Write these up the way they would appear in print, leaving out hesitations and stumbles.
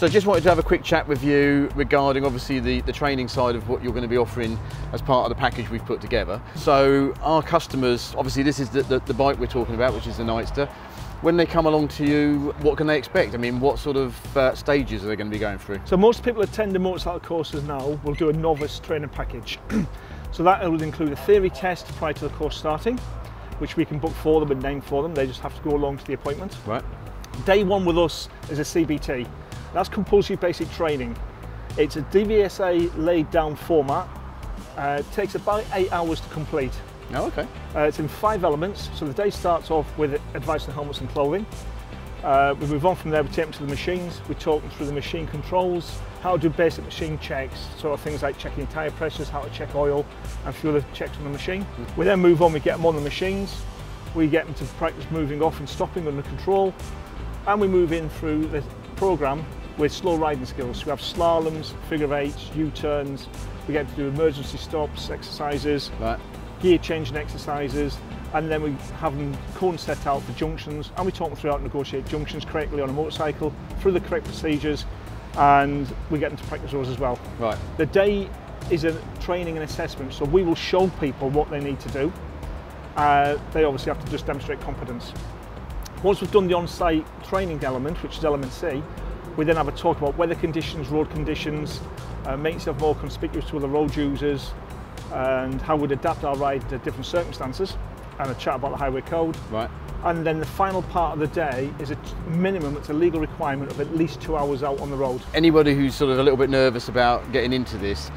So just wanted to have a quick chat with you regarding obviously the training side of what you're going to be offering as part of the package we've put together. So our customers, obviously this is the bike we're talking about, which is the Nightster. When they come along to you, what can they expect? I mean, what sort of stages are they going to be going through? So most people attending motorcycle courses now will do a novice training package. So that will include a theory test prior to the course starting, which we can book for them and name for them. They just have to go along to the appointment. Right. Day one with us is a CBT. That's compulsory basic training. It's a DVSA laid down format. It takes about 8 hours to complete. Oh, okay. It's in 5 elements. So the day starts off with advice on helmets and clothing. We move on from there, we take them to the machines. We talk them through the machine controls, how to do basic machine checks, sort of things like checking tyre pressures, how to check oil and few other checks on the machine. We then move on, we get them on the machines. We get them to practice moving off and stopping under control. And we move in through the programme with slow riding skills. We have slaloms, figure eights, U-turns. We get to do emergency stops, exercises, right, gear changing exercises, and then we have them cones set out for junctions, and we talk them through how to negotiate junctions correctly on a motorcycle through the correct procedures, and we get them to practice those as well. Right. The day is a training and assessment, so we will show people what they need to do. They obviously have to just demonstrate competence. Once we've done the on-site training element, which is element C, we then have a talk about weather conditions, road conditions, make yourself more conspicuous to other road users, and how we'd adapt our ride to different circumstances, and a chat about the highway code. Right. And then the final part of the day is a minimum, it's a legal requirement of at least 2 hours out on the road. Anybody who's sort of a little bit nervous about getting into this,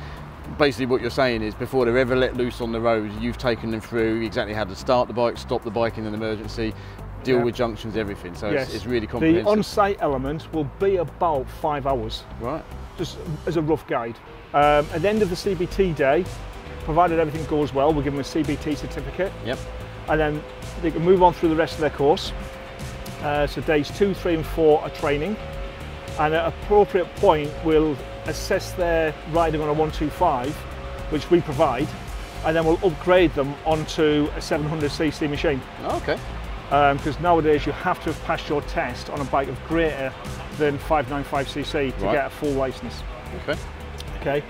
basically what you're saying is before they're ever let loose on the road, you've taken them through exactly how to start the bike, stop the bike in an emergency, deal with junctions, everything. So yes, it's really comprehensive. The on-site element will be about 5 hours. Right. Just as a rough guide. At the end of the CBT day, provided everything goes well, we'll give them a CBT certificate. Yep. And then they can move on through the rest of their course. So days 2, 3 and 4 are training. And at an appropriate point, we'll assess their riding on a 125, which we provide, and then we'll upgrade them onto a 700cc machine. Oh, okay. Because nowadays you have to have passed your test on a bike of greater than 595cc to get a full license. Okay. Okay.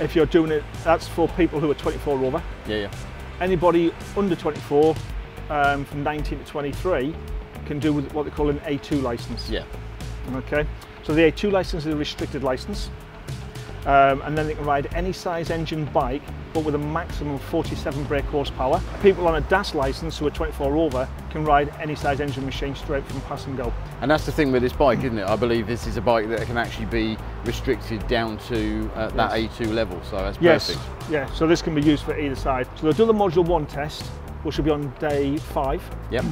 If you're doing it, that's for people who are 24 over. Yeah, yeah. Anybody under 24, from 19 to 23, can do with what they call an A2 license. Yeah. Okay. So the A2 license is a restricted license, and then they can ride any size engine bike, but with a maximum of 47 brake horsepower. People on a DAS license who are 24 over can ride any size engine machine straight from pass and go. And that's the thing with this bike, isn't it? I believe this is a bike that can actually be restricted down to that A2 level, so that's perfect. Yeah, so this can be used for either side. So they'll do the Module 1 test, which will be on day 5. Yep.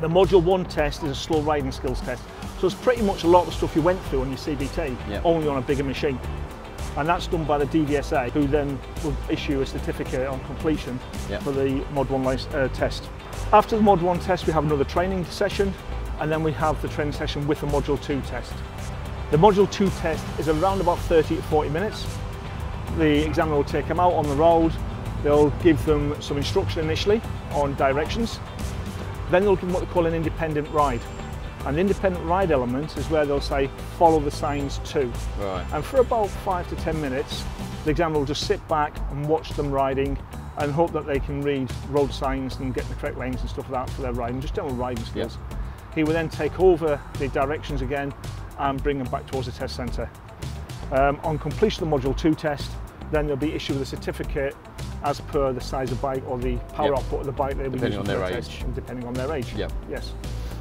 The Module 1 test is a slow riding skills test. So it's pretty much a lot of the stuff you went through on your CBT, only on a bigger machine. And that's done by the DVSA, who then will issue a certificate on completion for the Mod 1 test. After the Mod 1 test, we have another training session, and then we have the training session with the Module 2 test. The Module 2 test is around about 30 to 40 minutes. The examiner will take them out on the road. They'll give them some instruction initially on directions. Then they'll give them what they call an independent ride. An independent ride element is where they'll say, follow the signs too. Right. And for about 5 to 10 minutes, the examiner will just sit back and watch them riding and hope that they can read road signs and get the correct lanes and stuff like that for their riding, just general riding skills. Yep. He will then take over the directions again and bring them back towards the test centre. On completion of the Module 2 test, then they'll be issued with a certificate as per the size of bike or the power output of the bike they'll be using on their age. Depending on their age. Yep. Yes.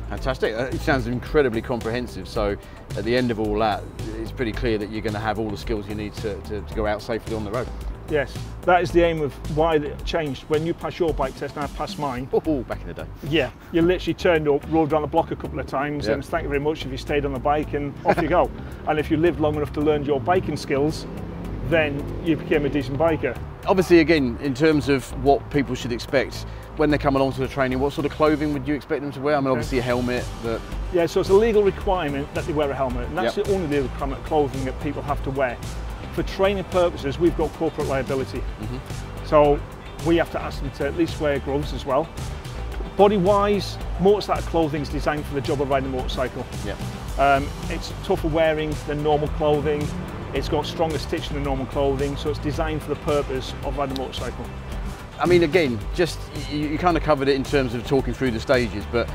Fantastic. It sounds incredibly comprehensive, so at the end of all that, it's pretty clear that you're going to have all the skills you need to go out safely on the road. Yes, that is the aim of why it changed. When you pass your bike test and I pass mine. Oh, back in the day. Yeah, you literally turned up, rolled around the block a couple of times and thank you very much if you stayed on the bike and off you go. And if you lived long enough to learn your biking skills, then you became a decent biker. Obviously, again, in terms of what people should expect when they come along to the training, what sort of clothing would you expect them to wear? I mean, obviously a helmet. But... yeah, so it's a legal requirement that they wear a helmet, and that's the only legal requirement of clothing that people have to wear. For training purposes, we've got corporate liability. So we have to ask them to at least wear gloves as well. Body-wise, motorcycle clothing is designed for the job of riding a motorcycle. It's tougher wearing than normal clothing. It's got stronger stitching than normal clothing, so it's designed for the purpose of riding a motorcycle. I mean, again, just you kind of covered it in terms of talking through the stages, but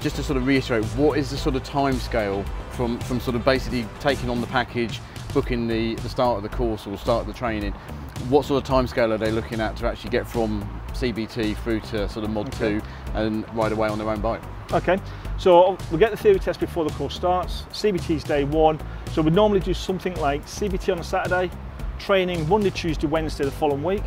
just to sort of reiterate, what is the sort of time scale from sort of basically taking on the package, booking the start of the course or start of the training? What sort of time scale are they looking at to actually get from CBT through to sort of Mod 2 and ride away on their own bike? Okay, so we'll get the theory test before the course starts. CBT's day one, so we normally do something like CBT on a Saturday, training Monday, Tuesday, Wednesday the following week.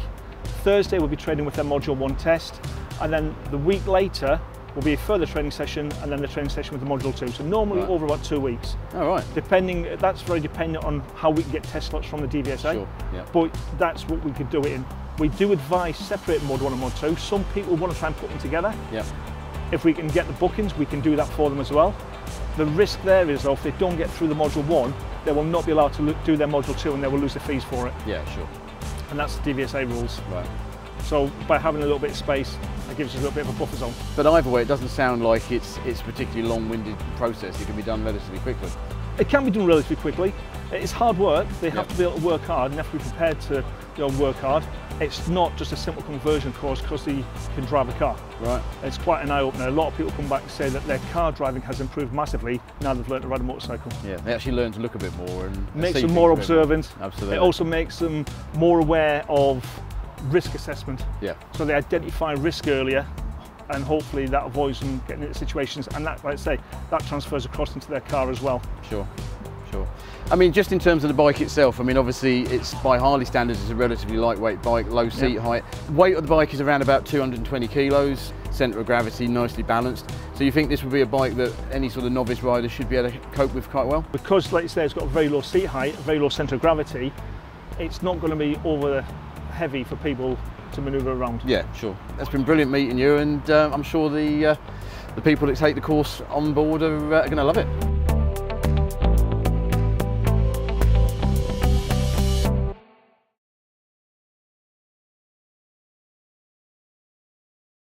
Thursday we'll be training with their Module 1 test, and then the week later will be a further training session, and then the training session with the Module 2. So normally over about 2 weeks. All right. Depending, that's very dependent on how we can get test slots from the DVSA. Sure. Yeah. But that's what we could do it in. We do advise separate Mod 1 and Mod 2. Some people want to try and put them together. Yeah. If we can get the bookings, we can do that for them as well. The risk there is, though, if they don't get through the Module 1, they will not be allowed to do their Module 2 and they will lose the fees for it. Yeah, sure. And that's the DVSA rules. Right. So by having a little bit of space, it gives us a little bit of a buffer zone. But either way, it doesn't sound like it's a particularly long-winded process. It can be done relatively quickly. It can be done relatively quickly. It's hard work. They have to be able to work hard and have to be prepared to work hard. It's not just a simple conversion course because they can drive a car. Right. It's quite an eye-opener. A lot of people come back and say that their car driving has improved massively now they've learned to ride a motorcycle. Yeah, they actually learn to look a bit more. And makes them more observant. Absolutely. It also makes them more aware of risk assessment. Yeah. So they identify risk earlier, and hopefully that avoids them getting into situations, and that, like I say, that transfers across into their car as well. Sure, sure. I mean, just in terms of the bike itself, I mean, obviously it's, by Harley standards, it's a relatively lightweight bike, low seat height. Weight of the bike is around about 220 kilos, centre of gravity nicely balanced. So you think this would be a bike that any sort of novice rider should be able to cope with quite well? Because, like you say, it's got a very low seat height, a very low centre of gravity, it's not going to be over heavy for people to manoeuvre around. Yeah, sure. That's been brilliant meeting you, and I'm sure the people that take the course on board are going to love it.